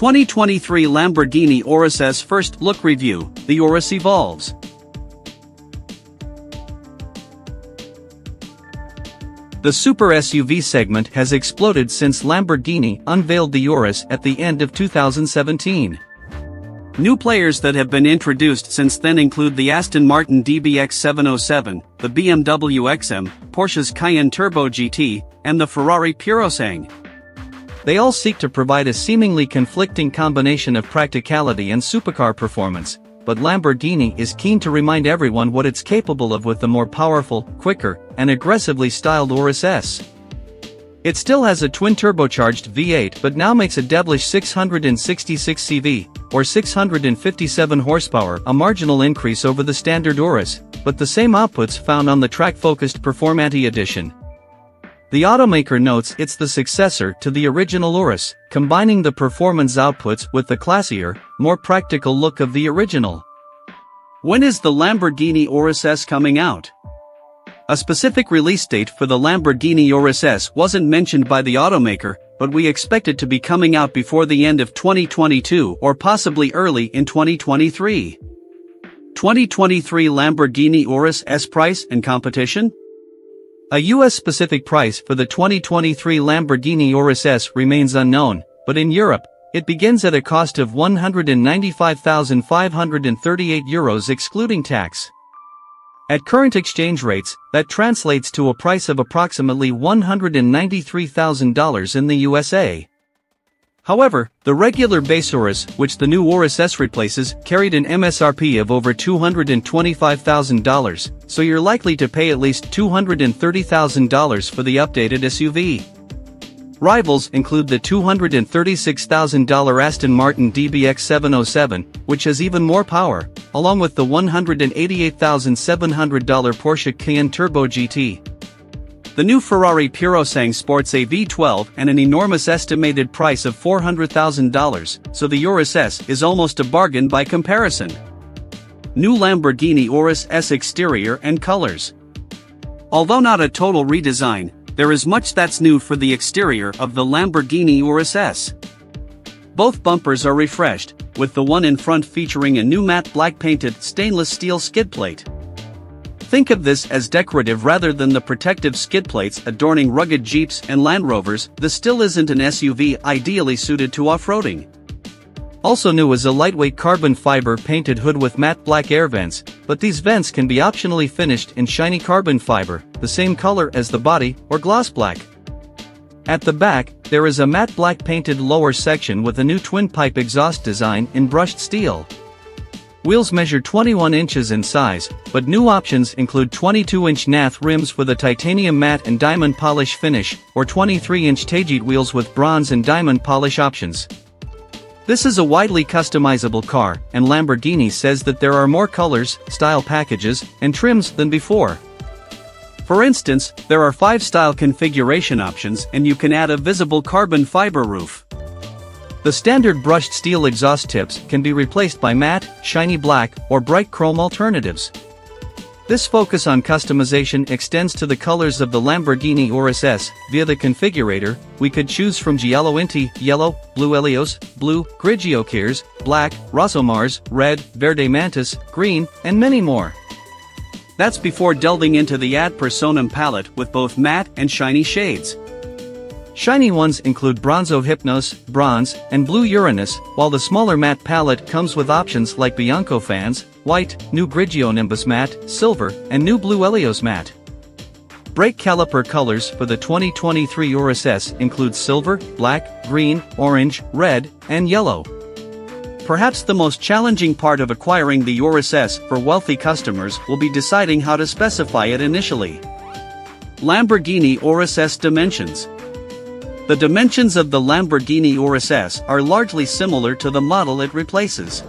2023 Lamborghini Urus's first look review, the Urus evolves. The super SUV segment has exploded since Lamborghini unveiled the Urus at the end of 2017. New players that have been introduced since then include the Aston Martin DBX707, the BMW XM, Porsche's Cayenne Turbo GT, and the Ferrari Purosangue. They all seek to provide a seemingly conflicting combination of practicality and supercar performance, but Lamborghini is keen to remind everyone what it's capable of with the more powerful, quicker, and aggressively styled Urus S. It still has a twin-turbocharged V8 but now makes a devilish 666 CV, or 657 horsepower, a marginal increase over the standard Urus, but the same outputs found on the track-focused Performante edition. The automaker notes it's the successor to the original Urus, combining the performance outputs with the classier, more practical look of the original. When is the Lamborghini Urus S coming out? A specific release date for the Lamborghini Urus S wasn't mentioned by the automaker, but we expect it to be coming out before the end of 2022 or possibly early in 2023. 2023 Lamborghini Urus S price and competition? A US-specific price for the 2023 Lamborghini Urus S remains unknown, but in Europe, it begins at a cost of €195,538 excluding tax. At current exchange rates, that translates to a price of approximately $193,000 in the USA. However, the regular base Urus, which the new Urus S replaces, carried an MSRP of over $225,000, so you're likely to pay at least $230,000 for the updated SUV. Rivals include the $236,000 Aston Martin DBX707, which has even more power, along with the $188,700 Porsche Cayenne Turbo GT. The new Ferrari Purosangue sports a V12 and an enormous estimated price of $400,000, so the Urus S is almost a bargain by comparison. New Lamborghini Urus S exterior and colors. Although not a total redesign, there is much that's new for the exterior of the Lamborghini Urus S. Both bumpers are refreshed, with the one in front featuring a new matte black painted stainless steel skid plate. Think of this as decorative rather than the protective skid plates adorning rugged Jeeps and Land Rovers. This still isn't an SUV ideally suited to off-roading. Also new is a lightweight carbon fiber painted hood with matte black air vents, but these vents can be optionally finished in shiny carbon fiber, the same color as the body, or gloss black. At the back, there is a matte black painted lower section with a new twin-pipe exhaust design in brushed steel. Wheels measure 21 inches in size, but new options include 22-inch Nath rims with a titanium matte and diamond polish finish, or 23-inch Tajit wheels with bronze and diamond polish options. This is a widely customizable car, and Lamborghini says that there are more colors, style packages, and trims than before. For instance, there are 5 style configuration options and you can add a visible carbon fiber roof. The standard brushed steel exhaust tips can be replaced by matte, shiny black, or bright chrome alternatives. This focus on customization extends to the colors of the Lamborghini Urus S. Via the configurator, we could choose from Giallo Inti, yellow, Blue Elios, blue, Grigio Cares, black, Rosomars, red, Verde Mantis, green, and many more. That's before delving into the ad personam palette with both matte and shiny shades. Shiny ones include Bronzo Hypnos, Bronze, and Blue Uranus, while the smaller matte palette comes with options like Bianco Fans, White, new Grigio Nimbus Matte, Silver, and new Blue Elios Matte. Brake caliper colors for the 2023 Urus S include silver, black, green, orange, red, and yellow. Perhaps the most challenging part of acquiring the Urus S for wealthy customers will be deciding how to specify it initially. Lamborghini Urus S dimensions. The dimensions of the Lamborghini Urus S are largely similar to the model it replaces.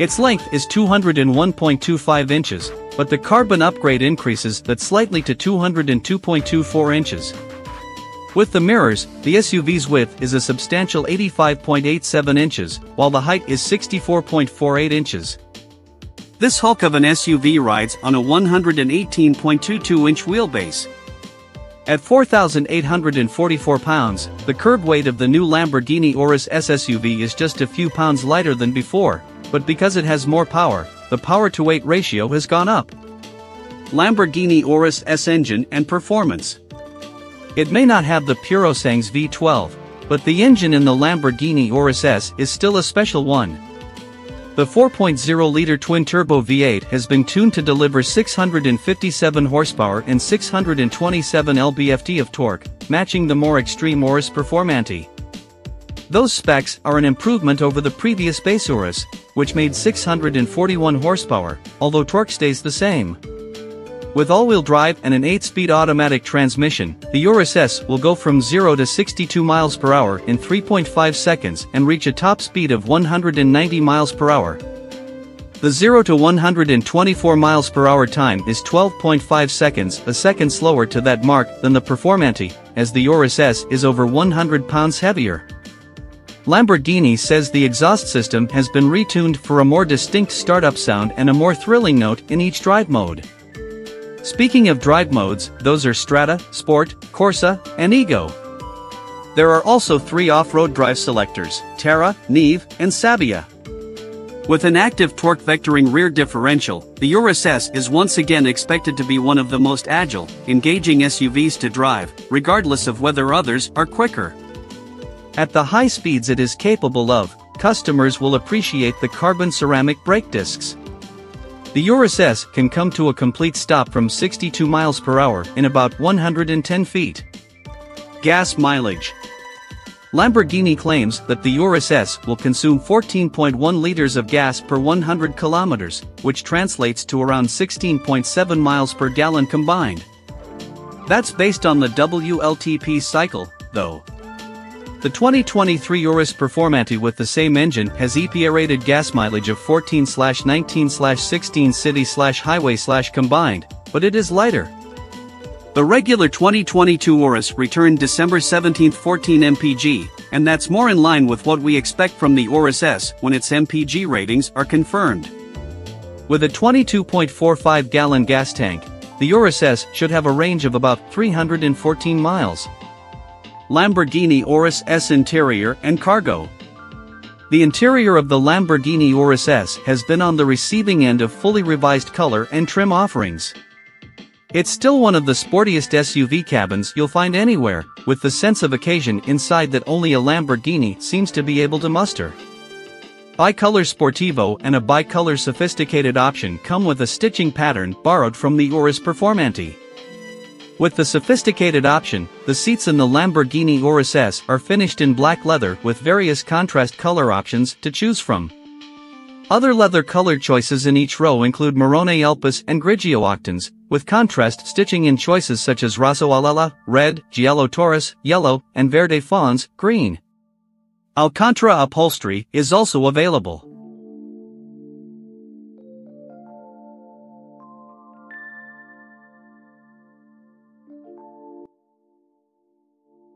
Its length is 201.25 inches, but the carbon upgrade increases that slightly to 202.24 inches. With the mirrors, the SUV's width is a substantial 85.87 inches, while the height is 64.48 inches. This hulk of an SUV rides on a 118.22-inch wheelbase. At 4,844 pounds, the curb weight of the new Lamborghini Urus SSUV is just a few pounds lighter than before, but because it has more power, the power-to-weight ratio has gone up. Lamborghini Urus S engine and performance. It may not have the Purosangue's V12, but the engine in the Lamborghini Urus S is still a special one. The 4.0-liter twin-turbo V8 has been tuned to deliver 657 horsepower and 627 lb-ft of torque, matching the more extreme Urus Performante. Those specs are an improvement over the previous base Urus, which made 641 horsepower, although torque stays the same. With all-wheel drive and an 8-speed automatic transmission, the Urus S will go from 0 to 62 miles per hour in 3.5 seconds and reach a top speed of 190 miles per hour. The 0 to 124 miles per hour time is 12.5 seconds, a second slower to that mark than the Performante, as the Urus S is over 100 pounds heavier. Lamborghini says the exhaust system has been retuned for a more distinct startup sound and a more thrilling note in each drive mode. Speaking of drive modes, those are Strada, Sport, Corsa, and Ego. There are also 3 off-road drive selectors, Terra, Neve, and Sabia. With an active torque vectoring rear differential, the Urus S is once again expected to be one of the most agile, engaging SUVs to drive, regardless of whether others are quicker. At the high speeds it is capable of, customers will appreciate the carbon ceramic brake discs. The Urus S can come to a complete stop from 62 miles per hour in about 110 feet. Gas mileage. Lamborghini claims that the Urus S will consume 14.1 liters of gas per 100 kilometers, which translates to around 16.7 miles per gallon combined. That's based on the WLTP cycle, though. The 2023 Urus Performante with the same engine has EPA-rated gas mileage of 14/19/16 city/highway/combined, but it is lighter. The regular 2022 Urus returned December 17, 14 mpg, and that's more in line with what we expect from the Urus S when its mpg ratings are confirmed. With a 22.45-gallon gas tank, the Urus S should have a range of about 314 miles. Lamborghini Urus S interior and cargo. The interior of the Lamborghini Urus S has been on the receiving end of fully revised color and trim offerings. It's still one of the sportiest SUV cabins you'll find anywhere, with the sense of occasion inside that only a Lamborghini seems to be able to muster. Bicolor Sportivo and a bicolor sophisticated option come with a stitching pattern borrowed from the Urus Performante. With the sophisticated option, the seats in the Lamborghini Urus S are finished in black leather with various contrast color options to choose from. Other leather color choices in each row include Marrone Alpys and Grigio Octans, with contrast stitching in choices such as Rosso Alella, red, Giallo Taurus, yellow, and Verde fonds, green. Alcantara upholstery is also available.